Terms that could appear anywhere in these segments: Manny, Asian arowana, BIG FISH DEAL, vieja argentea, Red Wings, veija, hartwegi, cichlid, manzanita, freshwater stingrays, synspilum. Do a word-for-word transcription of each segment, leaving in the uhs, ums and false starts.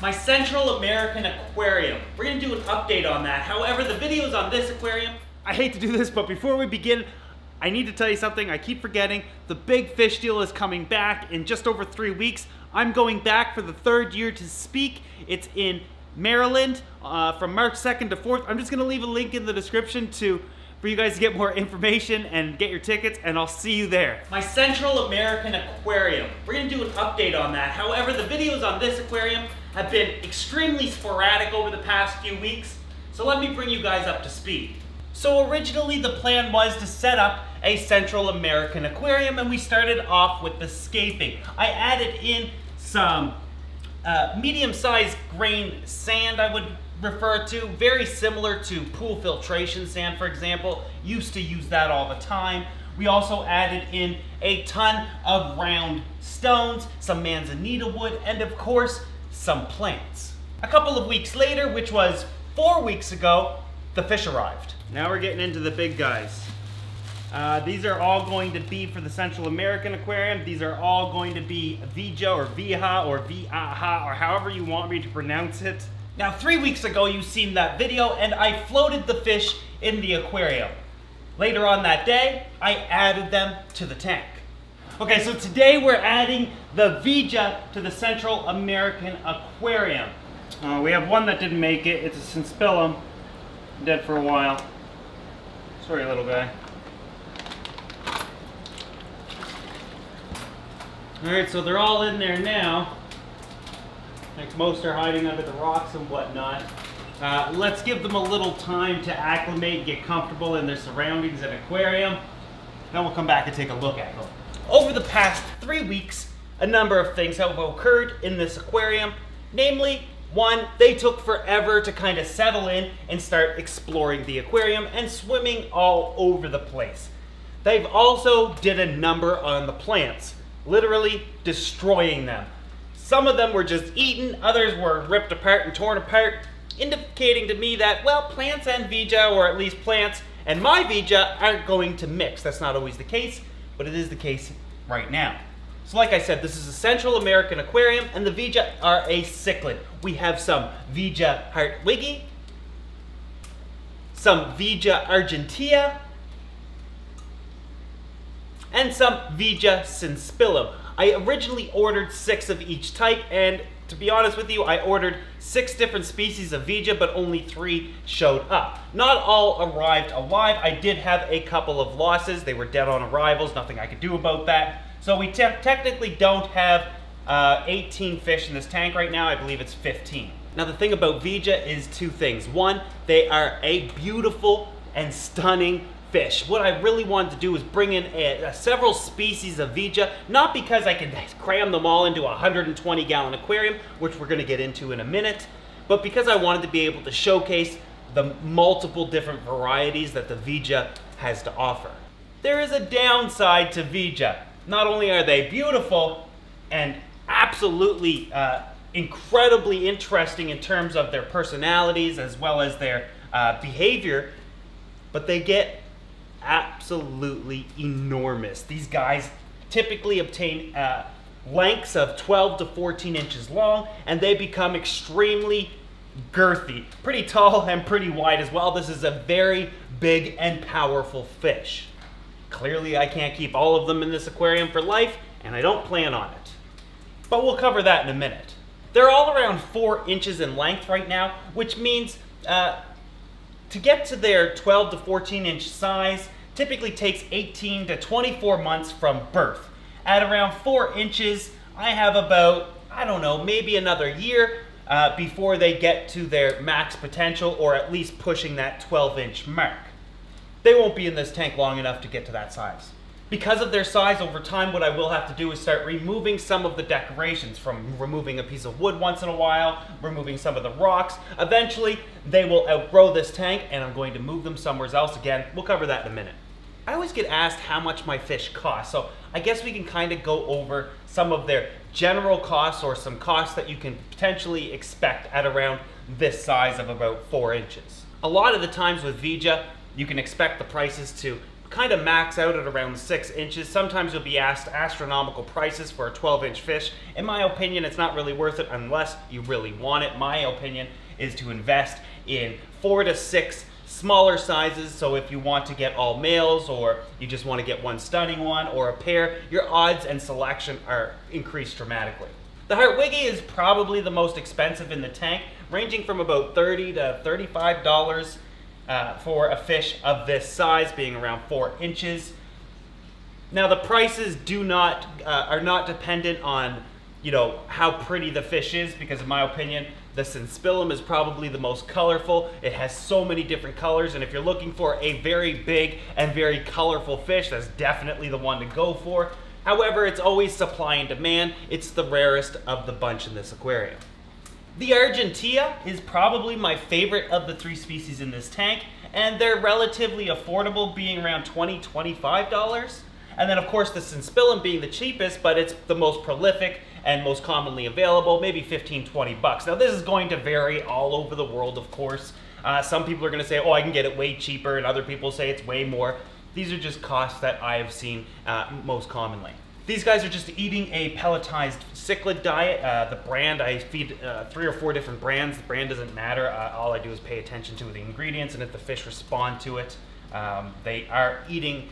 my Central American aquarium. We're gonna do an update on that. However, the video is on this aquarium. I hate to do this, but before we begin, I need to tell you something I keep forgetting. The Big Fish Deal is coming back in just over three weeks. I'm going back for the third year to speak. It's in Maryland uh, from March second to fourth. I'm just gonna leave a link in the description to for you guys to get more information and get your tickets, and I'll see you there. My Central American aquarium. We're gonna do an update on that. However, the videos on this aquarium have been extremely sporadic over the past few weeks, so let me bring you guys up to speed. So originally the plan was to set up a Central American aquarium, and we started off with the scaping. I added in some uh, medium-sized grain sand, I would refer to, very similar to pool filtration sand, for example. Used to use that all the time. We also added in a ton of round stones, some manzanita wood, and of course, some plants. A couple of weeks later, which was four weeks ago, the fish arrived. Now we're getting into the big guys. Uh, these are all going to be for the Central American aquarium. These are all going to be vieja or vieja or vieja or however you want me to pronounce it. Now, three weeks ago, you've seen that video, and I floated the fish in the aquarium. Later on that day, I added them to the tank. Okay, so today we're adding the vieja to the Central American aquarium. Uh, we have one that didn't make it. It's a synspilum, dead for a while. Sorry, little guy. All right, so they're all in there now. Like most are hiding under the rocks and whatnot. Uh, let's give them a little time to acclimate, get comfortable in their surroundings at aquarium. Then we'll come back and take a look at them. Over the past three weeks, a number of things have occurred in this aquarium. Namely, one, they took forever to kind of settle in and start exploring the aquarium and swimming all over the place. They've also did a number on the plants, literally destroying them. Some of them were just eaten, others were ripped apart and torn apart, indicating to me that, well, plants and vieja, or at least plants and my vieja, aren't going to mix. That's not always the case, but it is the case right now. So like I said, this is a Central American aquarium, and the vieja are a cichlid. We have some vieja hartwegi, some vieja argentea, and some vieja synspilum. I originally ordered six of each type, and to be honest with you, I ordered six different species of vieja, but only three showed up. Not all arrived alive. I did have a couple of losses. They were dead on arrivals, nothing I could do about that. So we te technically don't have uh, eighteen fish in this tank right now. I believe it's fifteen. Now the thing about vieja is two things. One, they are a beautiful and stunning fish. What I really wanted to do was bring in a, a several species of vieja, not because I could cram them all into a one hundred twenty gallon aquarium, which we're going to get into in a minute, but because I wanted to be able to showcase the multiple different varieties that the vieja has to offer. There is a downside to vieja. Not only are they beautiful and absolutely uh, incredibly interesting in terms of their personalities as well as their uh, behavior, but they get absolutely enormous. These guys typically obtain uh, lengths of twelve to fourteen inches long, and they become extremely girthy, pretty tall and pretty wide as well. This is a very big and powerful fish. Clearly I can't keep all of them in this aquarium for life, and I don't plan on it, but we'll cover that in a minute. They're all around four inches in length right now, which means uh, to get to their twelve to fourteen inch size typically takes eighteen to twenty-four months from birth. At around four inches, I have about, I don't know, maybe another year uh, before they get to their max potential, or at least pushing that twelve inch mark. They won't be in this tank long enough to get to that size. Because of their size over time, what I will have to do is start removing some of the decorations, from removing a piece of wood once in a while, removing some of the rocks. Eventually, they will outgrow this tank, and I'm going to move them somewhere else again. We'll cover that in a minute. I always get asked how much my fish cost, so I guess we can kind of go over some of their general costs, or some costs that you can potentially expect at around this size of about four inches. A lot of the times with vieja, you can expect the prices to kind of max out at around six inches. Sometimes you'll be asked astronomical prices for a twelve inch fish. In my opinion, it's not really worth it unless you really want it. My opinion is to invest in four to six smaller sizes. So if you want to get all males, or you just want to get one stunning one or a pair, your odds and selection are increased dramatically. The hartwegi is probably the most expensive in the tank, ranging from about thirty to thirty-five dollars uh, for a fish of this size, being around four inches. Now the prices do not uh, are not dependent on, you know, how pretty the fish is, because in my opinion, the synspilum is probably the most colorful. It has so many different colors, and if you're looking for a very big and very colorful fish, that's definitely the one to go for. However, it's always supply and demand. It's the rarest of the bunch in this aquarium. The Argentea is probably my favorite of the three species in this tank, and they're relatively affordable, being around twenty to twenty-five dollars. And then of course the synspilum being the cheapest, but it's the most prolific and most commonly available, maybe fifteen, twenty bucks. Now this is going to vary all over the world, of course. Uh, some people are gonna say, oh, I can get it way cheaper, and other people say it's way more. These are just costs that I have seen uh, most commonly. These guys are just eating a pelletized cichlid diet. Uh, the brand, I feed uh, three or four different brands. The brand doesn't matter. Uh, all I do is pay attention to the ingredients, and if the fish respond to it. Um, they are eating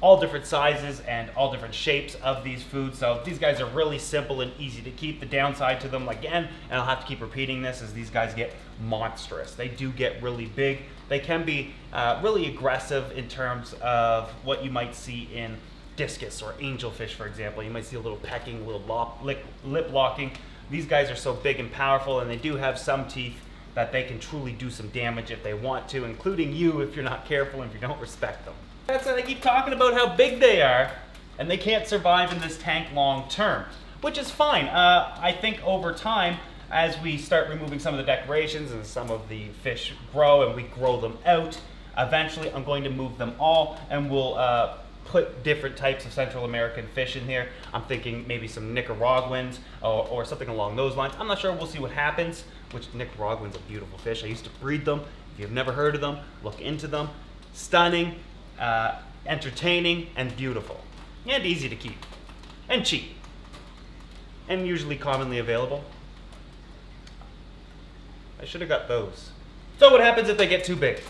all different sizes and all different shapes of these foods. So these guys are really simple and easy to keep. The downside to them, again, and I'll have to keep repeating this, is these guys get monstrous. They do get really big. They can be uh, really aggressive in terms of what you might see in discus or angelfish, for example. You might see a little pecking, a little lop, lip, lip locking. These guys are so big and powerful, and they do have some teeth that they can truly do some damage if they want to, including you if you're not careful and if you don't respect them. That's why they keep talking about how big they are, and they can't survive in this tank long term, which is fine. Uh, I think over time, as we start removing some of the decorations and some of the fish grow and we grow them out, eventually I'm going to move them all, and we'll uh, put different types of Central American fish in here. I'm thinking maybe some Nicaraguans or, or something along those lines. I'm not sure, we'll see what happens, which Nicaraguans are beautiful fish. I used to breed them. If you've never heard of them, look into them. Stunning. Uh, entertaining and beautiful, and easy to keep, and cheap, and usually commonly available. I should have got those. So what happens if they get too big?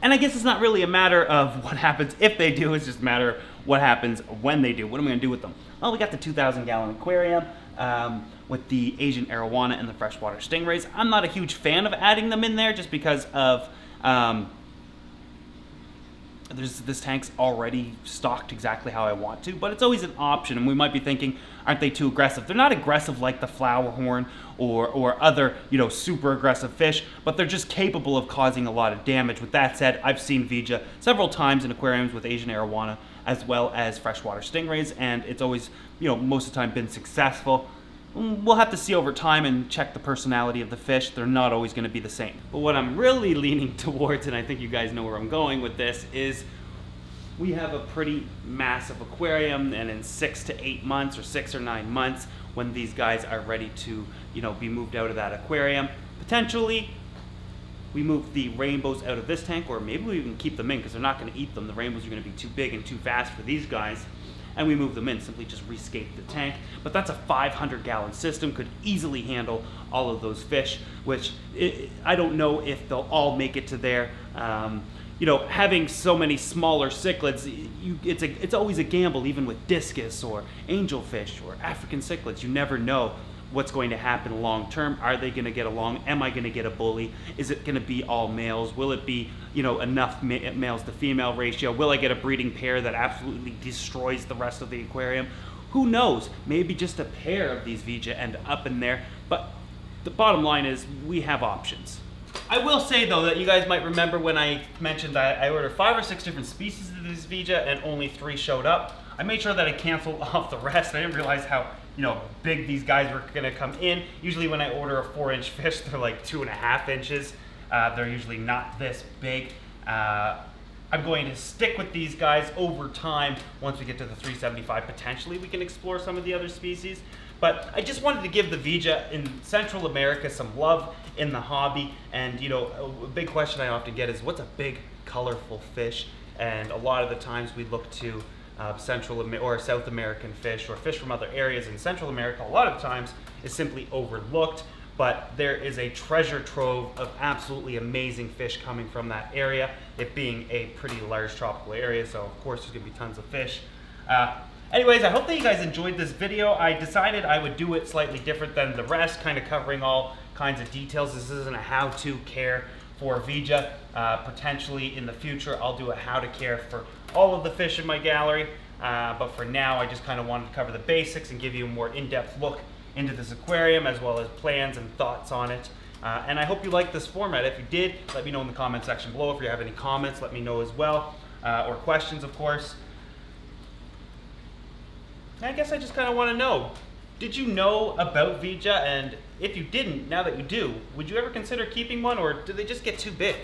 And I guess it's not really a matter of what happens if they do, it's just a matter of what happens when they do. What am I gonna do with them? Well, we got the two thousand gallon aquarium um, with the Asian arowana and the freshwater stingrays. I'm not a huge fan of adding them in there just because of um, There's, this tank's already stocked exactly how I want to, but it's always an option, and we might be thinking, aren't they too aggressive? They're not aggressive like the flower horn or, or other, you know, super aggressive fish, but they're just capable of causing a lot of damage. With that said, I've seen vieja several times in aquariums with Asian arowana as well as freshwater stingrays, and it's always, you know, most of the time been successful. We'll have to see over time and check the personality of the fish. They're not always going to be the same. But what I'm really leaning towards, and I think you guys know where I'm going with this, is we have a pretty massive aquarium, and in six to eight months or six or nine months, when these guys are ready to, you know, be moved out of that aquarium, potentially we move the rainbows out of this tank, or maybe we even keep them in because they're not going to eat them. The rainbows are going to be too big and too fast for these guys. And we move them in, simply just rescape the tank. But that's a five hundred gallon system, could easily handle all of those fish, which it, I don't know if they'll all make it to there. Um, you know, having so many smaller cichlids, you, it's, a, it's always a gamble, even with discus or angelfish or African cichlids. You never know what's going to happen long term. Are they going to get along? Am I going to get a bully? Is it going to be all males? Will it be, you know, enough ma males to female ratio? Will I get a breeding pair that absolutely destroys the rest of the aquarium? Who knows? Maybe just a pair of these vieja end up in there. But the bottom line is we have options. I will say though that you guys might remember when I mentioned that I ordered five or six different species of these vieja and only three showed up. I made sure that I canceled off the rest. I didn't realize how, you know, big these guys were gonna come in. Usually when I order a four inch fish, they're like two and a half inches. Uh, they're usually not this big. Uh, I'm going to stick with these guys over time. Once we get to the three seventy-five, potentially we can explore some of the other species. But I just wanted to give the vieja in Central America some love in the hobby. And, you know, a big question I often get is, what's a big colorful fish? and a lot of the times we look to uh, Central Amer or South American fish or fish from other areas in Central America. A lot of times is simply overlooked, but there is a treasure trove of absolutely amazing fish coming from that area, it being a pretty large tropical area, so of course there's gonna be tons of fish. Uh, Anyways, I hope that you guys enjoyed this video. I decided I would do it slightly different than the rest, kind of covering all kinds of details. This isn't a how-to care for vieja. Uh, potentially in the future, I'll do a how to care for all of the fish in my gallery. Uh, but for now, I just kind of wanted to cover the basics and give you a more in-depth look into this aquarium, as well as plans and thoughts on it. Uh, and I hope you liked this format. If you did, let me know in the comment section below. If you have any comments, let me know as well, uh, or questions, of course. I guess I just kind of want to know, did you know about vieja? And if you didn't, now that you do, would you ever consider keeping one, or do they just get too big?